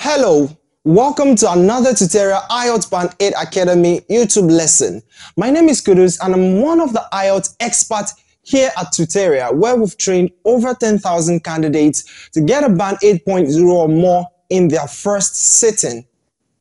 Hello, welcome to another Tuteria IELTS Band 8 Academy YouTube lesson. My name is Kudus and I'm one of the IELTS experts here at Tuteria, where we've trained over 10,000 candidates to get a Band 8.0 or more in their first sitting.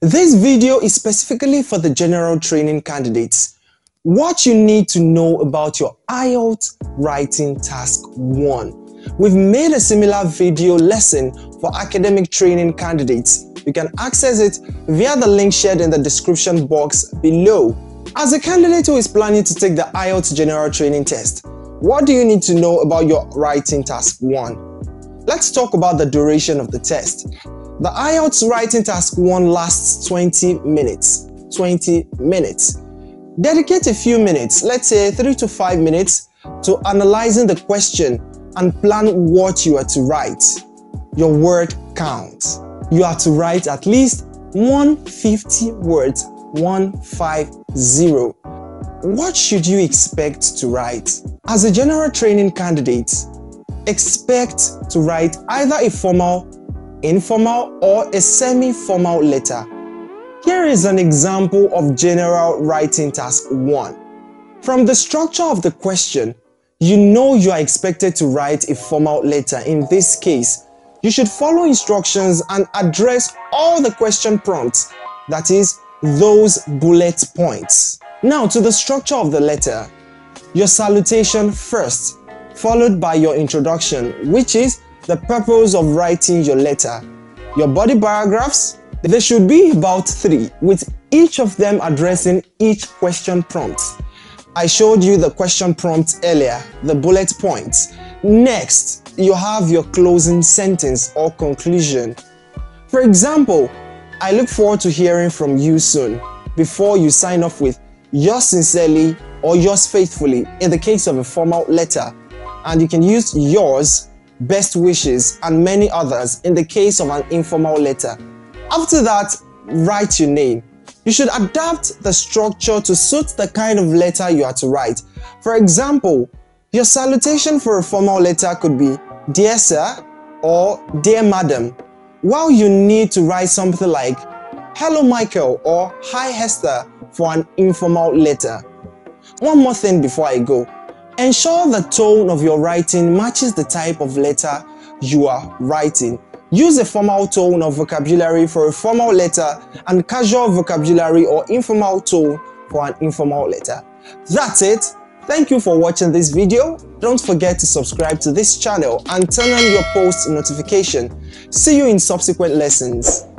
This video is specifically for the general training candidates. What you need to know about your IELTS writing task 1. We've made a similar video lesson for academic training candidates. You can access it via the link shared in the description box below. As a candidate who is planning to take the IELTS general training test, what do you need to know about your writing task 1? Let's talk about the duration of the test. The IELTS writing task 1 lasts 20 minutes. Dedicate a few minutes, let's say 3 to 5 minutes, to analyzing the question and plan what you are to write. Your word count. You are to write at least 150 words, 150. What should you expect to write? As a general training candidate, expect to write either a formal, informal or a semi-formal letter. Here is an example of general writing task 1. From the structure of the question, you know you are expected to write a formal letter. In this case, you should follow instructions and address all the question prompts, that is, those bullet points. Now to the structure of the letter. Your salutation first, followed by your introduction, which is the purpose of writing your letter. Your body paragraphs, there should be about 3, with each of them addressing each question prompt. I showed you the question prompt earlier, the bullet points. Next, you have your closing sentence or conclusion. For example, I look forward to hearing from you soon, before you sign off with yours sincerely or yours faithfully in the case of a formal letter. And you can use yours, best wishes and many others in the case of an informal letter. After that, write your name. You should adapt the structure to suit the kind of letter you are to write. For example, your salutation for a formal letter could be Dear Sir or Dear Madam, while you need to write something like Hello Michael or Hi Hester for an informal letter. One more thing before I go. Ensure the tone of your writing matches the type of letter you are writing. Use a formal tone or vocabulary for a formal letter and casual vocabulary or informal tone for an informal letter. That's it. Thank you for watching this video. Don't forget to subscribe to this channel and turn on your post notification. See you in subsequent lessons.